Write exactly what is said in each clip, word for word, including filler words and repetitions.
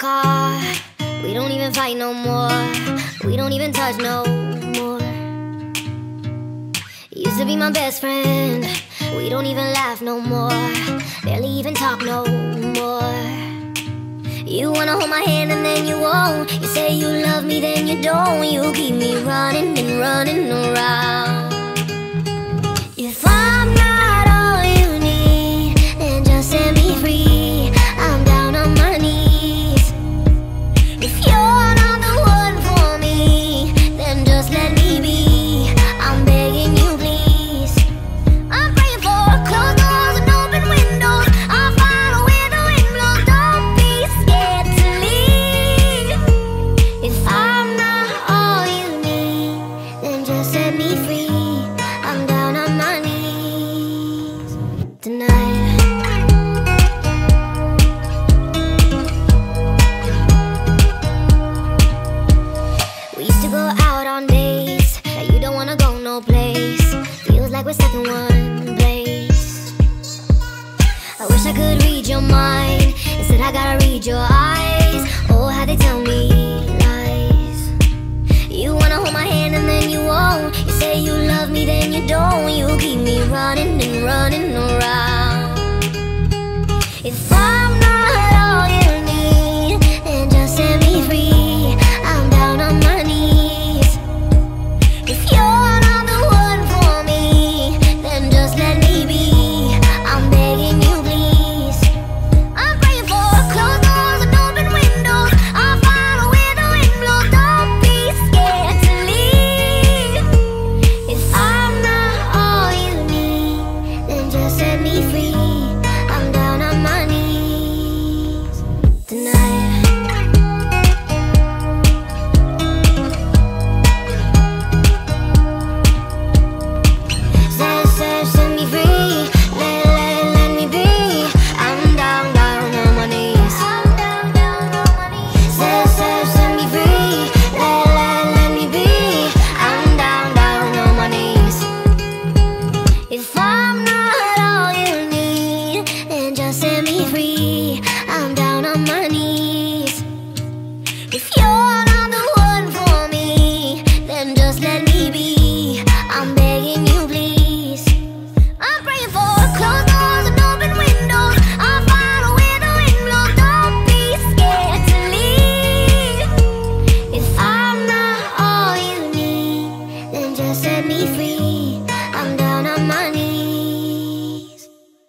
car. We don't even fight no more. We don't even touch no more. Used to be my best friend. We don't even laugh no more. Barely even talk no more. You wanna hold my hand and then you won't. You say you love me, then you don't. You keep me running and running around. If I'm not all you need, then just set me free. I'm down on my knees. If you're not the one for me, then just let me be. I'm begging you, please. I'm praying for closed doors and open windows. I'm fine where the wind blows. Don't be scared to leave. If I'm not all you need, then just set me free. We're stuck in one place. I wish I could read your mind. Instead I gotta read your eyes. Oh, how they tell me lies. You wanna hold my hand and then you won't. You say you love me, then you don't. You keep me running and running around. If I'm not all you need, then just set me free. I'm down on my knees. If you're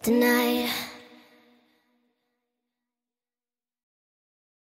tonight.